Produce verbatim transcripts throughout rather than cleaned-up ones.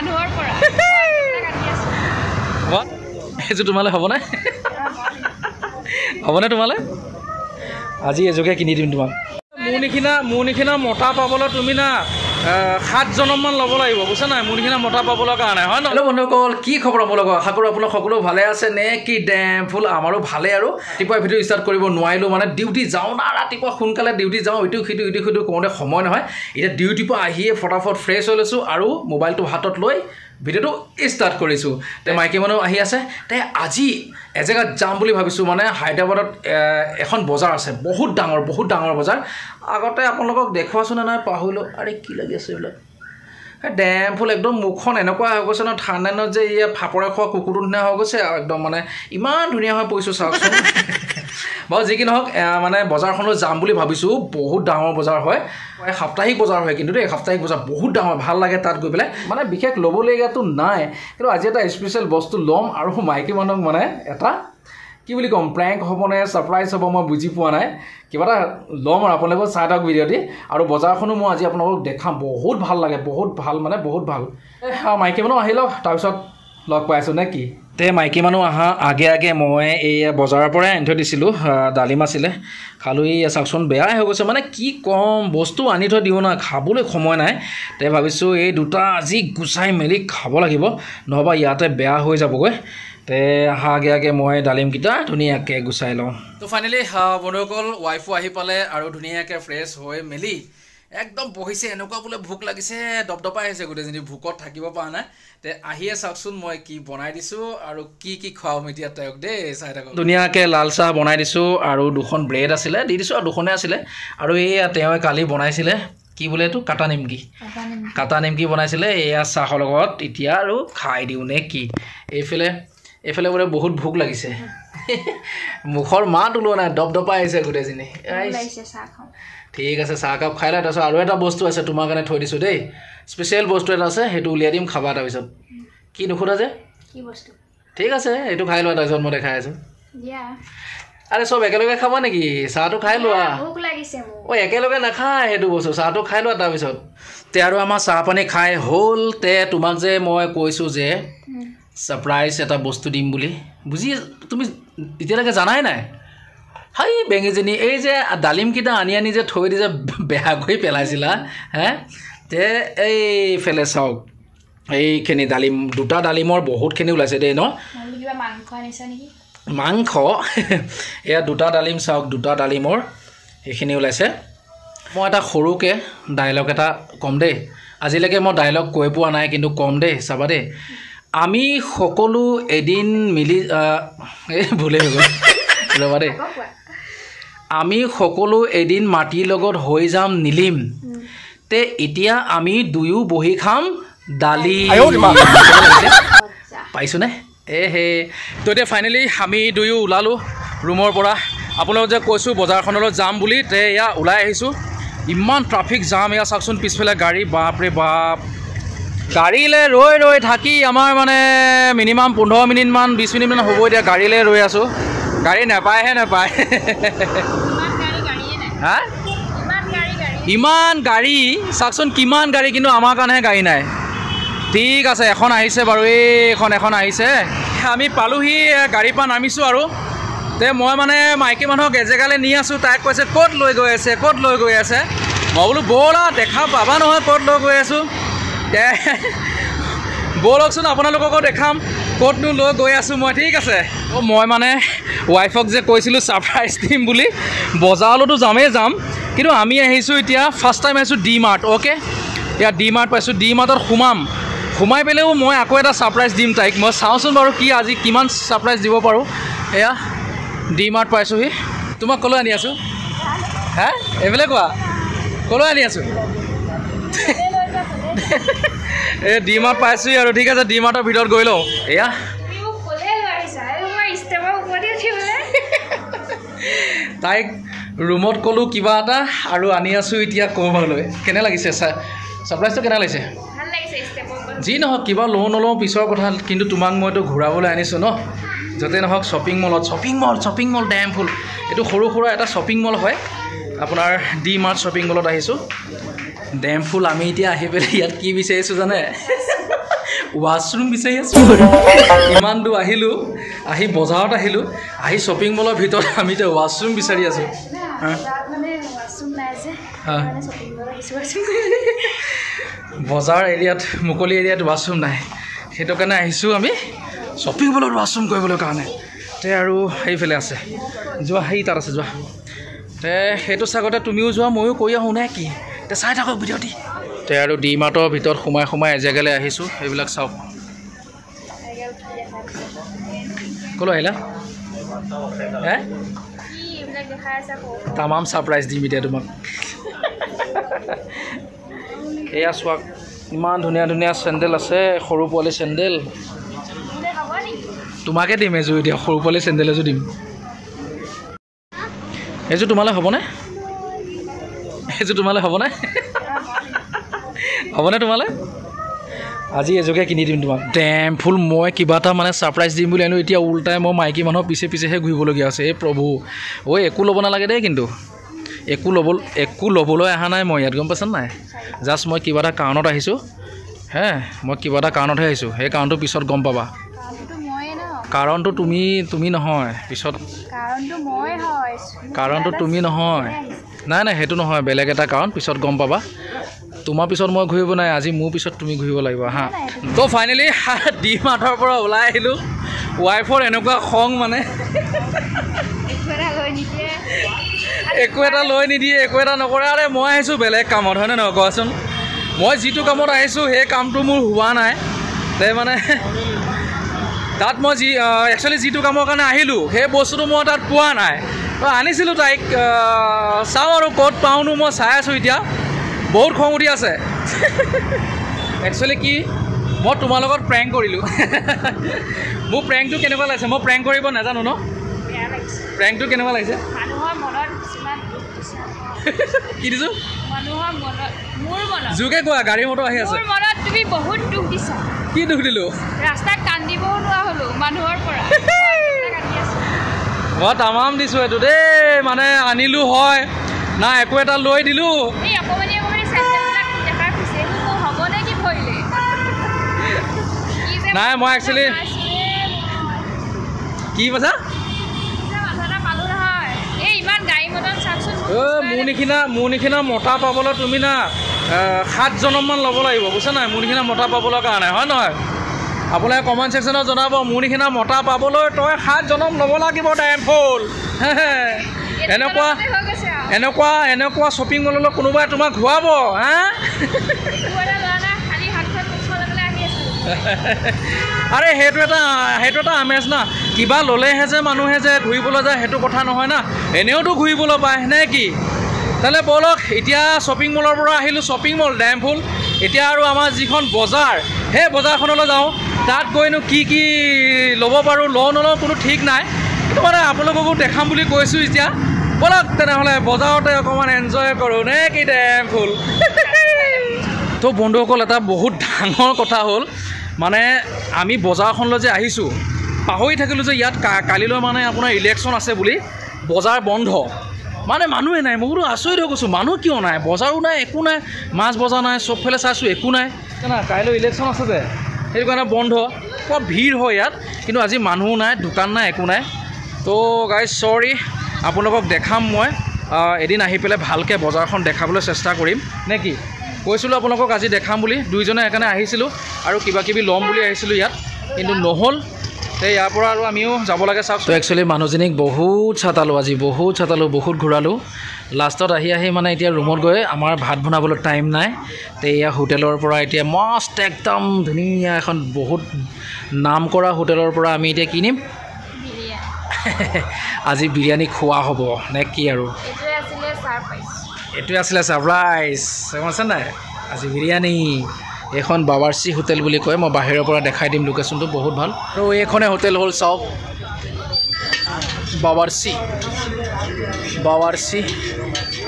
মানুহৰ পৰা what এজু তোমালে হ'ব না হ'ব না তোমালে আজি এজুকে কিনি দিম তোমাক মুনিখিনা মুনিখিনা মোটা পাবল তুমি না সাত জনমান লব লাগিব বুঝছ না মুনিখিনা মোটা পাবল কাৰণে হয় না হ্যালো বন্ধুসকল কি খবৰ আপোনালোক আশা কৰো আপোনালোক সকলো ভালে আছে নে কি ড্যাম ফুল আমাৰো ভালে আৰু টিপা ভিডিও স্টাৰ্ট কৰিব নোৱাইলো মানে ডিউটি যাও না ৰাতিপুৱা সোনকালে ডিউটি যাও ইটো খিটো ইটো খিটো কোনে সময় নহয় এটা ডিউটি পা আহিয়ে ফটাফট ফ্ৰেছ হৈলছো আৰু মোবাইলটো হাতত লৈ ভিডিওটো স্টাৰ্ট কৰিছো তে মাইকে মনো আহি আছে তে আজি এজেগা যাম বুলি ভাবিছো মানে হায়দৰাবাদত এখন বজাৰ আছে বহুত ডাঙৰ বহুত ডাঙৰ বজাৰ আগতে আপোনালোকক দেখুৱাছো না নাই পাহলো আৰে কি লাগি আছে বলা ড্যাম ফুল একদম মুখন এনেকুৱা হৈ গৈছে না ঠাণ্ডানত যে ইয়া ফাপৰে খোৱা কুকুৰটো না হৈ গৈছে একদম মানে ইমান ধুনিয়া হৈ পইছো চাওকচোন বাও জিকি নহক মানে বজাৰখনো যাম বুলি ভাবিছো বহুত ডাঙৰ বজাৰ হয় সাপ্তাহিক বজাৰ হয় কিন্তু এই সাপ্তাহিক বজাৰ বহুত ডাঙৰ ভাল লাগে তাত গৈ পেলাই মানে বিশেষ লবলেগাটো নাই কিন্তু আজি এটা স্পেশাল বস্তু লম আৰু মাইকি মানক মানে এটা কি বুলি কম প্ৰ্যাঙ্ক হ'ব নে সাৰপ্ৰাইজ হ'ব মই বুজি পোৱা নাই কিবা এটা লম আৰু আপোনালোক চাইডক ভিডিওটি আৰু বজাৰখনো মই আজি আপোনালোক দেখাম বহুত ভাল লাগে বহুত ভাল মানে বহুত ভাল মাইকি মানো আহিল তাৰ পিছত লগ পাইছো নে কি তে মাইকি মানুহ আহা আগে আগে মই এই বজাৰৰ পৰা আনি দিছিলো ডালিম আছিলে খালো এই চাকচোন বেয়া হৈ গৈছে মানে কি কম বস্তু আনি থৈ দিও না খাবলৈ সময় নাই তে ভাবিছো এই দুটা আজি গুছাই মেলি খাব লাগিব নহবা ইয়াতে বেয়া হৈ যাবগৈ তে আহা আগে আগে মই ডালিম কিটা ধুনিয়াকে গুছাই লওঁ তো ফাইনালি বন্ধুসকল ওয়াইফু আহি পালে আৰু ধুনিয়াকে ফ্ৰেছ হৈ মেলি একদম বহিছে এনেকুৱা বলে ভুক লাগিছে দপদপাই আছে গটে জনি ভুকত থাকিব পা না তে আহিয়ে সাকসুন মই কি বনাই দিছো আৰু কি কি খাও মিতিয়া তয়ক দে সাইটা দুনিয়াকে লাল চাহ বনাই দিছো আৰু দুখন ব্ৰেড আছিলে দি দিছো আৰু দুখনে আছিলে আৰু এয়া তেৱে কালি বনাইছিলে কি বলে তো কাটা নিমকি কাটা নিমকি কাটা নিমকি বনাইছিলে এয়া চাহৰ লগত ইতিয়া আৰু খাই দিউ নে কি এফেলে এফেলে বলে বহুত ভুক লাগিছে মুখৰ মাত উলো না দপদপাই আছে গটে জনি আইছে চাহ খাও ঠিক আছে চাহ কাপ খাইলা তাছ আৰু এটা বস্তু আছে তোমাৰ কাৰণে থৈ দিছো দেই স্পেশাল বস্তু এটা আছে হেতু উলিয়া দিম খাবা তাৰ পিছত কি নুখুৰা যে কি বস্তু ঠিক আছে এটো খাই লোৱা তাৰজন মই দেখাই আছো ইয়া আৰে সব একেলগে খাবা নেকি চাহটো খাই লোৱা ভুক লাগিছে মই ও একেলগে না খায় হেতু বস্তু চাহটো খাই লোৱা তাৰ পিছত তে আৰু আমাৰ চাহ পানী খাই হল তে তোমাক যে মই কৈছো যে সারপ্রাইজ এটা বস্তু দিম বুলি বুজি তুমি ইতিয়াকে জানাই নাই হাই বেঙেজনী এই যে ডালিম কিটা আনি আনি যে থৈ দি যে বেয়া গৈ পেলাইছিলা হ্যাঁ তে এই ফেলে চাওক এইখিনি ডালিম দুটা ডালিমৰ বহুতখিনি ওলাইছে দেই ন কিবা মাংস আনিছা নেকি মাংস এয়া দুটা ডালিম চাওক দুটা ডালিমৰ এইখিনি ওলাইছে মই এটা সৰুকে ডায়লগ এটা কম দেই আজিলৈকে মই ডায়লগ কৈ পোৱা নাই কিন্তু কম দেই চাবা দেই আমি সকলো এদিন মিলি এই ভুলে গ'ল ৰবা দেই আমি সকলো এদিন মাটিৰ লগত হৈ যাম নীলিম তে এতিয়া আমি দুয়ো বহি খাম ডালি পাইছনে এ হে তো এতিয়া ফাইনালি আমি দুয়ো ওলালো ৰুমৰ পৰা আপোনাক যে কৈছো বজাৰখনলৈ যাম বুলি তে ইয়া ওলাই আহিছো ইমান ট্ৰাফিক জাম ইয়া চাকচোন পিছফালে গাড়ী বাপৰে বাপ গাড়ীলে ৰৈ ৰৈ থাকি আমাৰ মানে মিনিমাম পোন্ধৰ মিনিটমান বিশ মিনিটমান হ'ব এতিয়া গাড়ীলে ৰৈ আছো গাড়ি না পায় হে না পায় হ্যাঁ ইমান গাড়ি চাকচোন কিমান গাড়ি কিন্তু আমার কারণে গাড়ি নাই ঠিক আছে এখন আহিছে বাৰু এইখন এখন আহিছে আমি পালোহি গাড়ি পা নামিছো আৰু তে মই মানে মাইকী মানুহক এজেগালে নি আছো তাইক কৈছে ক'ত লৈ গৈ আছে ক'ত লৈ গৈ আছে মই বোলো ব'লা দেখা পাবা নহয় ক'ত লৈ গৈ আছো তে ব'লকচোন আপোনালোককো দেখাম ক'তনো লৈ গৈ আছো মই ঠিক আছে ও মই মানে ওয়াইফক যে কৈছিলো সারপ্রাইজ দিম বুলি বজাৰলৈতো যামেই যাম কিন্তু আমি আহিছো এতিয়া ফার্স্ট টাইম আহিছো ডি মার্ট ওকে ইয়া ডি মার্ট পাইছো ডি মার্টত সোমাম সোমাই পেলেও মই আকৌ এটা সারপ্রাইজ দিম তাইক মই চাওঁচোন বাৰু কি আজি কিমান সাৰপ্ৰাইজ দিব পাৰো এয়া ডি মাৰ্ট পাইছোহি তোমাক ক'লৈ আনি আছো হা এবেলে কোৱা ক'লৈ আনি আছো এ ডি মাৰ্ট পাইছো আৰু ঠিক আছে ডি মাৰ্টৰ ভিতৰত গৈ লও এয়া তুমি ক'লে লৈ আহিছা আৰু মই ইষ্টেমা কৰি দিছিলে তাইক ৰুমত ক'লো কিবা এটা আৰু আনি আছো এতিয়া ক'বলৈ কেনে লাগিছে সারপ্রাইজটো কেনে লাগিছে ভাল লাগিছে ইষ্টেমা জি নহক কিবা লও নলও পিছৰ কথা কিন্তু তোমাক মইতো ঘূৰাবলৈ আনিছো ন যতে নহক শপিং মলত shopping mall shopping mall damn full এটো সৰু সৰু এটা শপিং মল হয় আপোনাৰ ডি মার্ট শপিং মলত আহিছো ড্যাম ফুল আমি এতিয়া আহি পেলাই ইয়াত কি বিচাৰিছো জানে washroom is a super. Imandu Ahilu, Ahi Bozata Hilu, Ahi shopping mall of Hito Hamita, washroom is a Bozar area, Mukoli area, washroom night. Hitokana Hisuami, shopping mall of washroom Gobolokane. Teru Hefelase, Joahitarasua. Hetosagota to Museum, Moyokoya Hunaki, the side of beauty. Teru di mato vitor huma huma jagale hisu ebilak saw kolo hela he ki ebilak dekha asa ko tamam surprise di media tumak e aswak iman dhunia dhunia sandal ase khoru poli sandal tumake dim eju dia khoru poli sandal eju dim eju tumale hobo na eju tumale hobo na Abone tomale আজি এজকে কিনি দিম তোমাক dam ফুল মই কিবাটা মানে surprise দিম বুলি আনো এতিয়া উল্টাই মই মাইকি মানহ পিছে পিছে হে ঘুইবলগি আছে এ প্ৰভু ও একু লব না লাগে দে কিন্তু একু লবল একু লবলৈ আহা নাই মই ইয়াত গম পাছ নাই জাস্ট মই কিবাটা কাৰণত আহিছো হে মই কিবাটা কাৰণত আহিছো হে কাৰণটো পিছত গম পাবা কাৰণটো মই না কাৰণটো তুমি তুমি নহয় পিছত কাৰণটো মই হয় কাৰণটো তুমি নহয় না না হেতু নহয় বেলেগ এটা কাৰণ পিছত গম পাবা তোমা পিছত মই ঘুইব নাই আজি মু পিছত তুমি ঘুইব লাগিব হা তো ফাইনালি ডি মাঠৰ পৰা ওলাই আহিলো ওয়াইফৰ এনেকুৱা খং মানে একোটা লৈ নিদিয়ে একোটা লৈ নিদিয়ে একোটা নকৰা আৰে মই আহিছো বেলেগ কামত হনে ন কোৱাচোন মই যেটো কামত আহিছো হে কামটো মোৰ হোৱা নাই তে মানে তাত মই জি একচুয়ালি যেটো কামৰ কাৰণে আহিলো হে বস্তুটো মই তাত পোৱা নাই তো আনিছিলো তাইক চাও আৰু ক'ত পাওনো মই চাই আছো এতিয়া বহুত খং উঠি আছে একচুয়ালি কি মই তোমার লগত প্র্যাঙ্ক করিলু মো প্র্যাঙ্কটো কেনেবা লাগছে মই প্র্যাঙ্ক কৰিব না জানো ন প্ৰ্যাঙ্কটো কেনেবা লাগছে মানুহৰ মনৰ সীমা কি দিছো মানুহৰ মনৰ মোৰ মনৰ জুকে কোৱা গাড়ী মটো আহি আছে মোৰ মনত তুমি বহুত দুখ দিছা কি দুখ দিলো ৰাস্তা কান্দিব নোৱা হলো মানুহৰ পৰা কান্দি আছে মই तमाम দিছো এটো দে মানে আনিলু হয় না একোটা লৈ দিলু এই অপমানি নাই মই একচুয়ালি কি বজা মাথাটা পালো নহয় এই ইমান গাই মটন সাকসন ও মুনিখিনা মুনিখিনা মোটা পাবলা তুমি না সাত জনমান লব লাগিব বুঝছ না মুনিখিনা মোটা পাবলা কাৰণে হয় নহয় আপোনা কমেন্ট সেকশনত জনাব মুনিখিনা মোটা পাবলৈ তই সাত জনম লব লাগিব টাইম ফুল এনেকুৱা এনেকুৱা এনেকুৱা শপিং মলল কোনোবা তোমাক ঘুৱাব হা আরে হেতু এটা হেতু এটা আমেজ না কিবা ললে হে যে মানুহ হে যে ঘুইবলা যায় হেতু কথা নহয় না এনেও তো ঘুইবলা পায় না কি তালে বলক এতিয়া শপিং মলৰ পৰা আহিলো শপিং মল ড্যামফুল এতিয়া আৰু আমাৰ যিখন বজাৰ হে বজাৰখনলৈ যাও তাত গৈনো কি কি লব পাৰো ল নলও কোনো ঠিক নাই কিন্তু মানে আপোনালোকক দেখাম বুলি কৈছো এতিয়া বলক তেনেহলে বজাৰতে অকমান এনজয় কৰো নে কি ড্যামফুল তো বন্ধুসকল এটা বহুত ডাঙৰ কথা হ'ল মানে আমি বজাৰখনলৈ যে আহিছো পাহৰি থাকিলো যে ইয়াত কালিলৈ মানে আপোনাৰ ইলেকশন আছে বুলি বজাৰ বন্ধ মানে মানুহে নাই মোৰো আচৰিত হৈছো মানুহ কিয় নাই বজাৰো নাই একো নাই মাছ বজাৰ নাই সব ফেলে চাইছো একো নাই না কাইলৈ ইলেকশন আছে যে সেই কাৰণে বন্ধ খুব ভিৰ হয় ইয়াত কিন্তু আজি মানুহ নাই দোকান নাই একো নাই তো গাইজ সৰি আপোনালোকক দেখাম মই এদিন আহি পেলে ভালকে বজাৰখন দেখাবলৈ চেষ্টা কৰিম নে কি কৈছিলো আপোনালোকক আজি দেখাম বুলি দুইজনে এখানে আহিছিল আৰু কিবা কিবি লম বুলি আহিছিল ইয়াত কিন্তু নহল তে ইয়াৰ পৰা আৰু আমিও যাব লাগে চাওক তো একচুয়ালি মানুহজনীক বহুত ছাতালো আজি বহুত ছাতালো বহুত ঘূৰালো লাষ্টত আহি আহি মানে এতিয়া ৰুমত গৈ আমাৰ ভাত বনাবলৈ টাইম নাই তে ইয়া হোটেলৰ পৰা এতিয়া মস্ত একদম ধুনীয়া এখন বহুত নাম কৰা হোটেলৰ পৰা আমি এতিয়া কিনিম আজি বিৰিয়ানী খোৱা হ'ব নে কি আৰু এটোৱে আছিল সাৰপ্ৰাইজ এটো আসলে সাৰপ্ৰাইজ বুঝছেন না আজি বিৰিয়ানি এখন বাবাৰসি হোটেল বলি কয় মই বাহিৰৰ পৰা দেখাই দিম লোকেশনটো বহুত ভাল আৰু এইখনে হোটেল হল চাও বাবাৰসি বাবাৰসি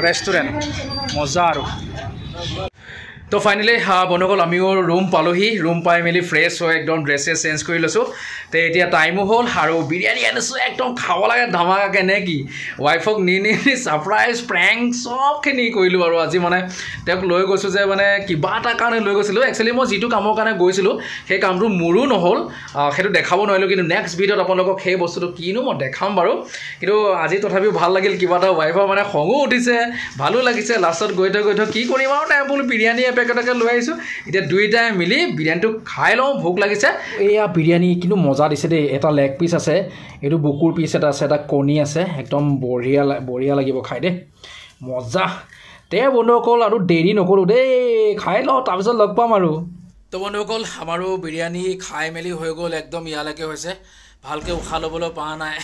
ৰেষ্টুৰেণ্ট মজাৰু तो फाइनली बंधुक आमिओ रूम पालोहि रूम पाई मिली फ्रेश हो एकदम ड्रेसेस चेंज कर लैसो तो इतना टाइमो हल और बिरियानी आनीसो एकदम खाव लगे धमाके ने कि वाइफक नि नि सरप्राइज प्रैंक सबखिनि करिलो आरो आज माने तक लय गसो जे माने किबा ता कारणे लय गसिलो एक्चुअली म जितु कामर कारणे गयसिलो हे कामटु मुरु নহल हेतु देखाबो नहलो किन्तु नेक्स्ट भिडियोत आपनलोक हे बस्तुटु किनु म देखाम बारो किन्तु আজি तथापि ভাল लागिल किबा ता वाइफा माने खंगो उठिसे भालो लागिसे लास्टत गयथ गयथ कि करिम आरो टाइम बोल बिरियानी पेकेटके लय आइसो इते दुइटा मिली बिरियानीटु खाइ लओ भूख लागिसे एया बिरियानी किनु मजा दिसे दे एटा लेग पिस आसे एतु बुकुर पिस एटा आसे एटा कोनी आसे एकदम बढिया बढिया लागिबो खाइ दे मजा ते बंधुकल और देरी नकरो दे खाइ लो तार पिছত लग पाम आरो तो बंधुकल हमारो बिरियानी खाइ मेली हो गल एकदम यालके होइसे ভালকে উখা লবলৈ পৰা নাই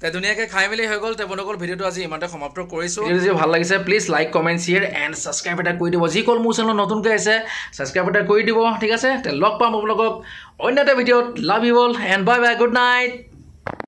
তে দুনিয়াকে খাই মেলি হৈ গল তে বনকল ভিডিওটো আজি ইমানতে সমাপ্ত কৰিছো ভিডিও যদি ভাল লাগিছে please like comment share and subscribe এটা কৰি দিব যি কল মোৰ চেনেল নতুনকৈ আছে সাবস্ক্ৰাইব এটা কৰি দিব ঠিক আছে তে লগ পাম আপোনালোকক অন্য এটা ভিডিওত love you all and bye bye good night.